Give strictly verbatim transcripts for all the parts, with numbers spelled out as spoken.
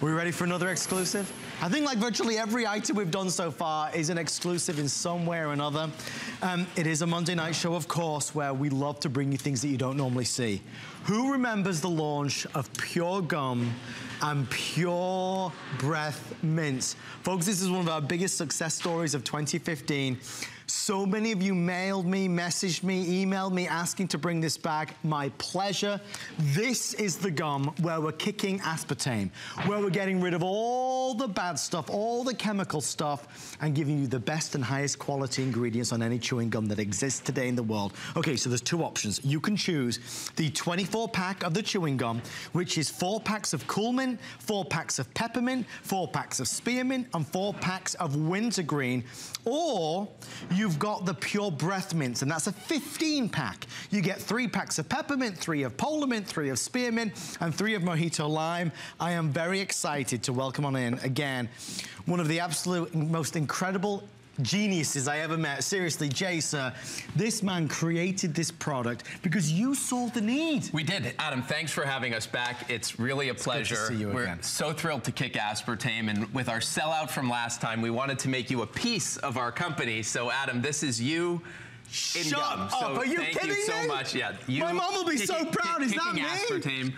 We ready for another exclusive? I think like virtually every item we've done so far is an exclusive in some way or another. Um, it is a Monday night show, of course, where we love to bring you things that you don't normally see. Who remembers the launch of Pure Gum and Pure Breath Mints? Folks, this is one of our biggest success stories of twenty fifteen. So many of you mailed me, messaged me, emailed me asking to bring this back. My pleasure. This is the gum where we're kicking aspartame, where we're getting rid of all the bad stuff, all the chemical stuff, and giving you the best and highest quality ingredients on any chewing gum that exists today in the world. Okay, so there's two options. You can choose the twenty-four pack of the chewing gum, which is four packs of cool mint, four packs of peppermint, four packs of spearmint, and four packs of wintergreen. Or you've got the Pure Breath Mints, and that's a fifteen pack. You get three packs of peppermint, three of polar mint, three of spearmint, and three of mojito lime. I am very excited to welcome on in, again, one of the absolute most incredible geniuses I ever met. Seriously, Jay, sir, this man created this product because you saw the need. We did. Adam, thanks for having us back. It's really a it's pleasure. Good to see you We're again. So thrilled to kick aspartame, and with our sellout from last time, we wanted to make you a piece of our company. So, Adam, this is you. In Shut gum. So up! Are you thank kidding you so me? much. Yeah, you my mom will be kicking, so proud. Is that me? Aspartame.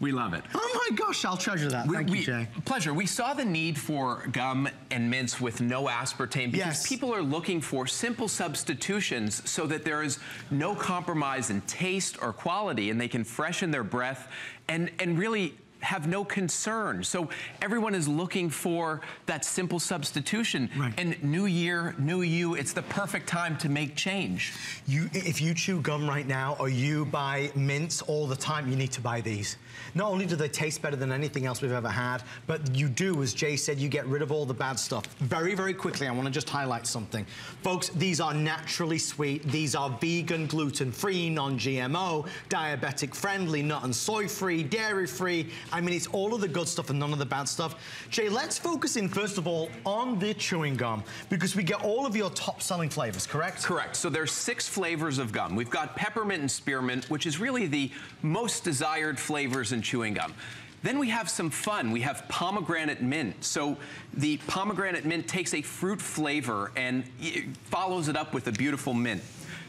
We love it. Oh my gosh, I'll treasure that. We, Thank we, you, Jay. Pleasure. We saw the need for gum and mints with no aspartame because yes. people are looking for simple substitutions so that there is no compromise in taste or quality, and they can freshen their breath and, and really have no concern. So everyone is looking for that simple substitution. Right. And new year, new you, it's the perfect time to make change. You, if you chew gum right now or you buy mints all the time, you need to buy these. Not only do they taste better than anything else we've ever had, but you do, as Jay said, you get rid of all the bad stuff. Very, very quickly, I want to just highlight something. Folks, these are naturally sweet. These are vegan, gluten-free, non-G M O, diabetic-friendly, nut and soy-free, dairy-free. I mean, it's all of the good stuff and none of the bad stuff. Jay, let's focus in, first of all, on the chewing gum, because we get all of your top-selling flavors, correct? Correct. So there's six flavors of gum. We've got peppermint and spearmint, which is really the most desired flavors in chewing gum. Then we have some fun. We have pomegranate mint. So the pomegranate mint takes a fruit flavor and it follows it up with a beautiful mint.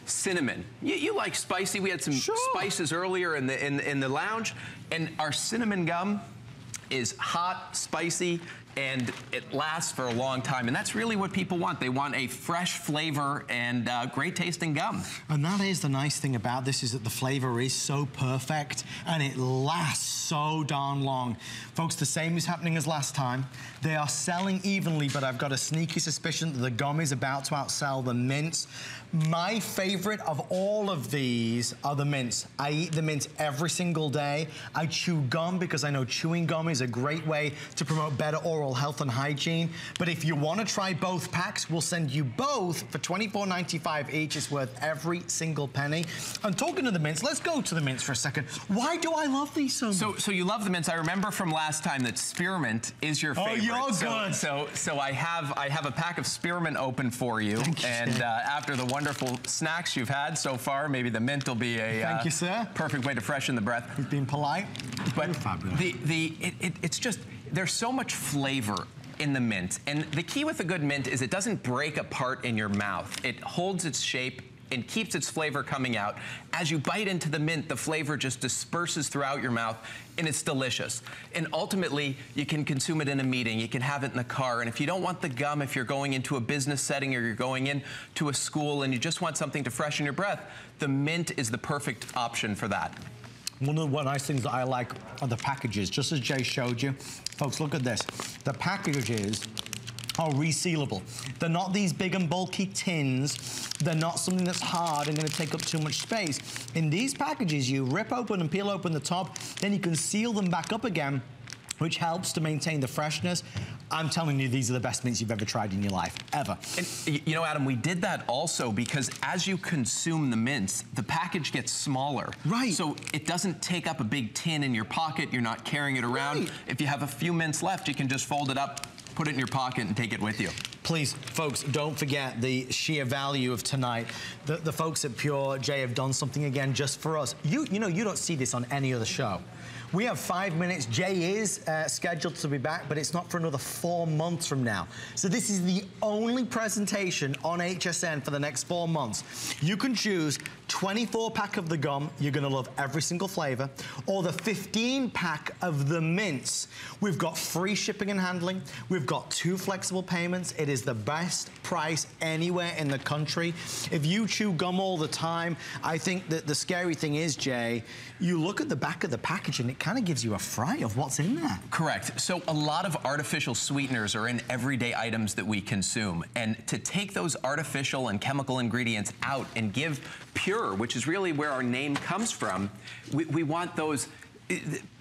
Cinnamon. You, you like spicy. We had some sure. spices earlier in the in, in the lounge, and our cinnamon gum is hot, spicy, and it lasts for a long time. And that's really what people want. They want a fresh flavor and uh, great tasting gum. And that is the nice thing about this, is that the flavor is so perfect and it lasts so darn long. Folks, the same is happening as last time. They are selling evenly, but I've got a sneaky suspicion that the gum is about to outsell the mints. My favorite of all of these are the mints. I eat the mints every single day. I chew gum because I know chewing gum is a great way to promote better oral health and hygiene. But if you want to try both packs, we'll send you both for twenty-four ninety-five each. It's worth every single penny. And talking to the mints, let's go to the mints for a second. Why do I love these so much? So, so you love the mints. I remember from last time that spearmint is your favorite. Oh, you're so good. So, so I have I have a pack of spearmint open for you. Thank you, and sir. Uh, after the wonderful snacks you've had so far, maybe the mint will be a thank uh, you, sir. Perfect way to freshen the breath. You've been polite, but you're fabulous. The the it, it, it's just. There's so much flavor in the mint. And the key with a good mint is it doesn't break apart in your mouth. It holds its shape and keeps its flavor coming out. As you bite into the mint, the flavor just disperses throughout your mouth, and it's delicious. And ultimately, you can consume it in a meeting, you can have it in the car, and if you don't want the gum, if you're going into a business setting or you're going into a school and you just want something to freshen your breath, the mint is the perfect option for that. One of the nice things that I like are the packages, just as Jay showed you. Folks, look at this. The packages are resealable. They're not these big and bulky tins. They're not something that's hard and gonna take up too much space. In these packages, you rip open and peel open the top, then you can seal them back up again, which helps to maintain the freshness. I'm telling you, these are the best mints you've ever tried in your life, ever. And, you know, Adam, we did that also because as you consume the mints, the package gets smaller. Right. So it doesn't take up a big tin in your pocket. You're not carrying it around. Right. If you have a few mints left, you can just fold it up, put it in your pocket, and take it with you. please, folks, don't forget the sheer value of tonight. The, the folks at Pure J have done something again just for us. You, you know, you don't see this on any other show. We have five minutes. Jay is uh, scheduled to be back, but it's not for another four months from now. So this is the only presentation on H S N for the next four months. You can choose twenty-four pack of the gum. You're going to love every single flavor. Or the fifteen pack of the mints. We've got free shipping and handling. We've got two flexible payments. It is the best price anywhere in the country. If you chew gum all the time, I think that the scary thing is, Jay, you look at the back of the package and it kind of gives you a fright of what's in there. Correct. So a lot of artificial sweeteners are in everyday items that we consume, and to take those artificial and chemical ingredients out and give Pure, which is really where our name comes from, we, we want those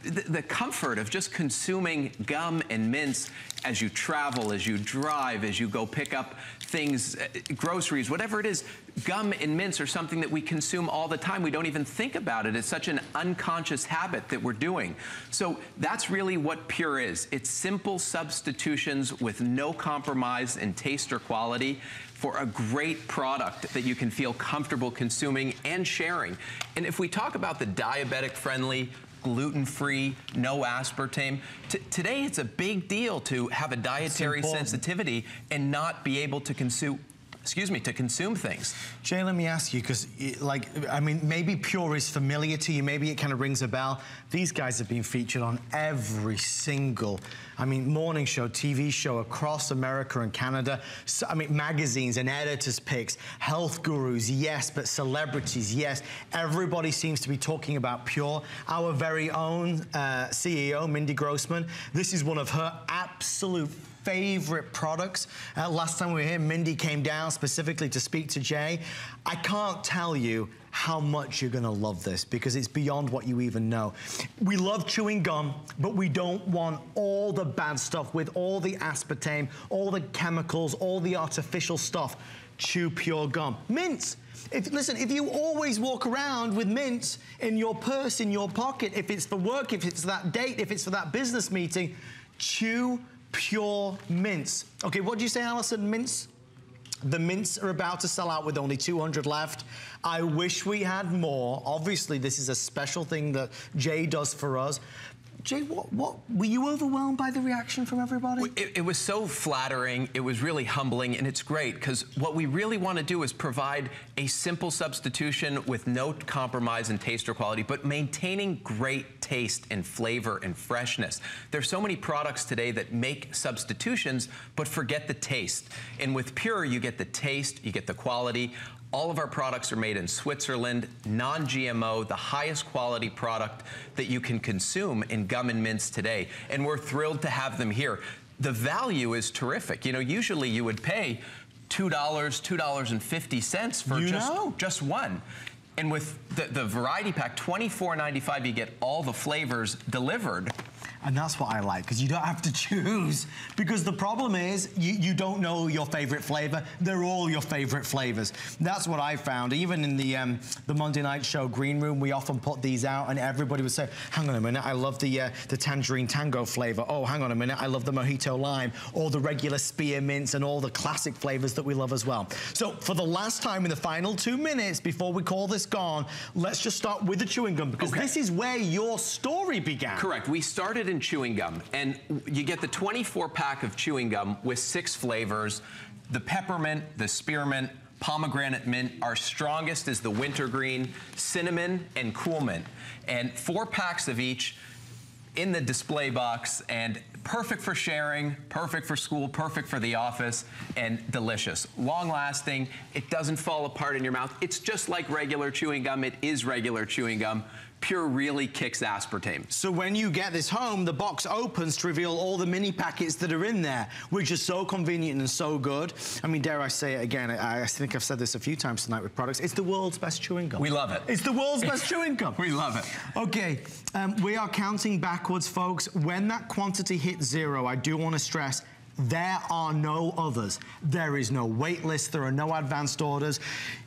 the, the comfort of just consuming gum and mints as you travel, as you drive, as you go pick up things, groceries, whatever it is. Gum and mints are something that we consume all the time. We don't even think about it. It's such an unconscious habit that we're doing. So that's really what Pure is. It's simple substitutions with no compromise in taste or quality for a great product that you can feel comfortable consuming and sharing. And if we talk about the diabetic-friendly, gluten-free, no aspartame. T today it's a big deal to have a dietary sensitivity and not be able to consume, excuse me, to consume things. Jay, let me ask you, because, like, I mean, maybe Pure is familiar to you, maybe it kind of rings a bell. These guys have been featured on every single, I mean, morning show, T V show across America and Canada. So, I mean, magazines and editors' picks, health gurus, yes, but celebrities, yes. Everybody seems to be talking about Pure. Our very own uh, C E O, Mindy Grossman, this is one of her absolute favorite products. Uh, last time we were here, Mindy came down specifically to speak to Jay. I can't tell you how much you're gonna love this, because it's beyond what you even know. We love chewing gum, but we don't want all the bad stuff with all the aspartame, all the chemicals, all the artificial stuff. Chew Pure gum. Mints. If, listen, if you always walk around with mints in your purse, in your pocket, if it's for work, if it's for that date, if it's for that business meeting, chew Pure mints. Okay, what do you say, Allison? Mints? The mints are about to sell out with only two hundred left. I wish we had more. Obviously, this is a special thing that Jay does for us. Jay, what, what, were you overwhelmed by the reaction from everybody? It, it was so flattering, it was really humbling, and it's great, because what we really want to do is provide a simple substitution with no compromise in taste or quality, but maintaining great taste and flavor and freshness. There's so many products today that make substitutions, but forget the taste. And with Pure, you get the taste, you get the quality. All of our products are made in Switzerland, non G M O, the highest quality product that you can consume in gum and mints today. And we're thrilled to have them here. The value is terrific. You know, usually you would pay two dollars, two dollars and fifty cents for just, just one. And with the, the variety pack, twenty-four ninety-five, you get all the flavors delivered. And that's what I like, because you don't have to choose. Because the problem is, you, you don't know your favorite flavor. They're all your favorite flavors. That's what I found. Even in the um, the Monday night show, Green Room, we often put these out, and everybody would say, hang on a minute, I love the, uh, the tangerine tango flavor. Oh, hang on a minute, I love the mojito lime. All the regular spearmints and all the classic flavors that we love as well. So for the last time, in the final two minutes, before we call this gone, let's just start with the chewing gum, because okay, this is where your story began. Correct. We started in chewing gum, and you get the twenty-four pack of chewing gum with six flavors. The peppermint, the spearmint, pomegranate mint. Our strongest is the wintergreen, cinnamon, and cool mint. And four packs of each in the display box, and perfect for sharing, perfect for school, perfect for the office, and delicious. Long-lasting, it doesn't fall apart in your mouth. It's just like regular chewing gum. It is regular chewing gum. Pure really kicks aspartame. So when you get this home, the box opens to reveal all the mini packets that are in there, which is so convenient and so good. I mean, dare I say it again, I, I think I've said this a few times tonight with products, it's the world's best chewing gum. We love it. It's the world's best chewing gum. We love it. Okay, um, we are counting backwards, folks. When that quantity hits zero, I do want to stress, There are no others. There is no wait list. There are no advanced orders.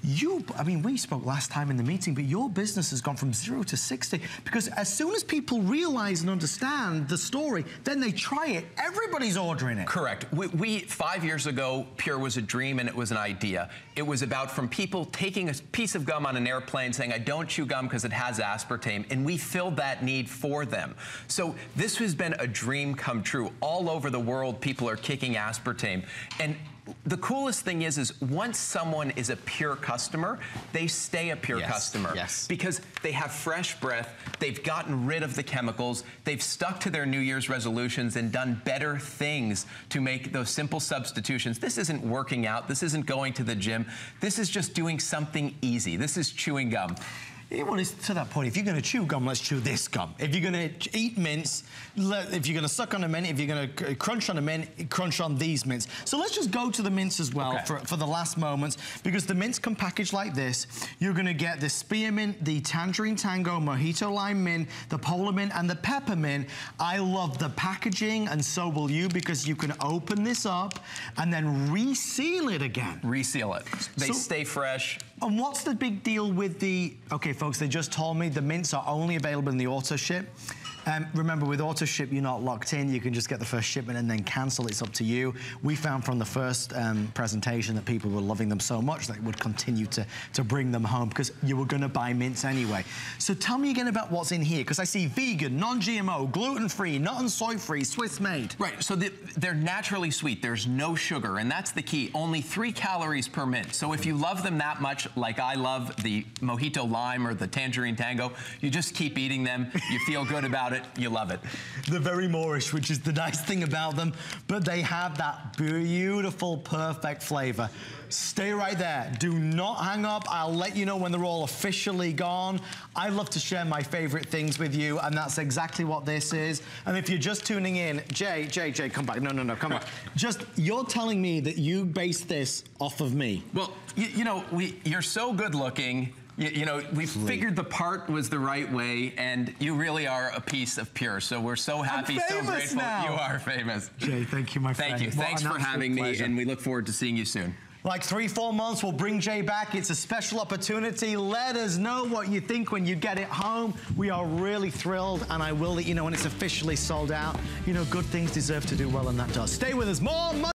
You, I mean, we spoke last time in the meeting, but your business has gone from zero to sixty because as soon as people realize and understand the story, then they try it. Everybody's ordering it. Correct. We, we five years ago, Pure was a dream and it was an idea. It was about from people taking a piece of gum on an airplane saying, I don't chew gum because it has aspartame, and we filled that need for them. So this has been a dream come true. All over the world, people are kicking aspartame. And the coolest thing is, is once someone is a Pure customer, they stay a Pure yes, customer. Yes. Because they have fresh breath, they've gotten rid of the chemicals, they've stuck to their New Year's resolutions and done better things to make those simple substitutions. This isn't working out, this isn't going to the gym, this is just doing something easy. This is chewing gum. Well, it's to that point. If you're going to chew gum, let's chew this gum. If you're going to eat mints, let, if you're going to suck on a mint, if you're going to crunch on a mint, crunch on these mints. So let's just go to the mints as well okay. for, for the last moments, because the mints come packaged like this. You're going to get the spearmint, the tangerine tango, mojito lime mint, the polar mint, and the peppermint. I love the packaging, and so will you, because you can open this up and then reseal it again. Reseal it. They so, stay fresh. And what's the big deal with the... Okay, folks, they just told me the mints are only available in the auto ship. Um, remember, with auto ship, you're not locked in. You can just get the first shipment and then cancel. It's up to you. We found from the first um, presentation that people were loving them so much that it would continue to, to bring them home because you were going to buy mints anyway. So tell me again about what's in here, because I see vegan, non-G M O, gluten-free, nut and soy-free, Swiss-made. Right, so the, they're naturally sweet. There's no sugar, and that's the key. Only three calories per mint. So if you love them that much, like I love the mojito lime or the tangerine tango, you just keep eating them. You feel good about it. It, you love it. They're very Moorish, which is the nice thing about them, but they have that beautiful, perfect flavor. Stay right there. Do not hang up. I'll let you know when they're all officially gone. I love to share my favorite things with you, and that's exactly what this is. And if you're just tuning in, Jay, Jay, Jay, come back. No, no, no, come back. Just, you're telling me that you base this off of me. Well, you, you know, we, you're so good looking. You, you know, we figured the part was the right way, and you really are a piece of Pure. So we're so happy, so grateful now. You are famous. Jay, thank you, my friend. Thank you. Well, Thanks for having pleasure. me, and we look forward to seeing you soon. Like three, four months, we'll bring Jay back. It's a special opportunity. Let us know what you think when you get it home. We are really thrilled, and I will let you know when it's officially sold out. You know, good things deserve to do well, and that does. Stay with us. More money.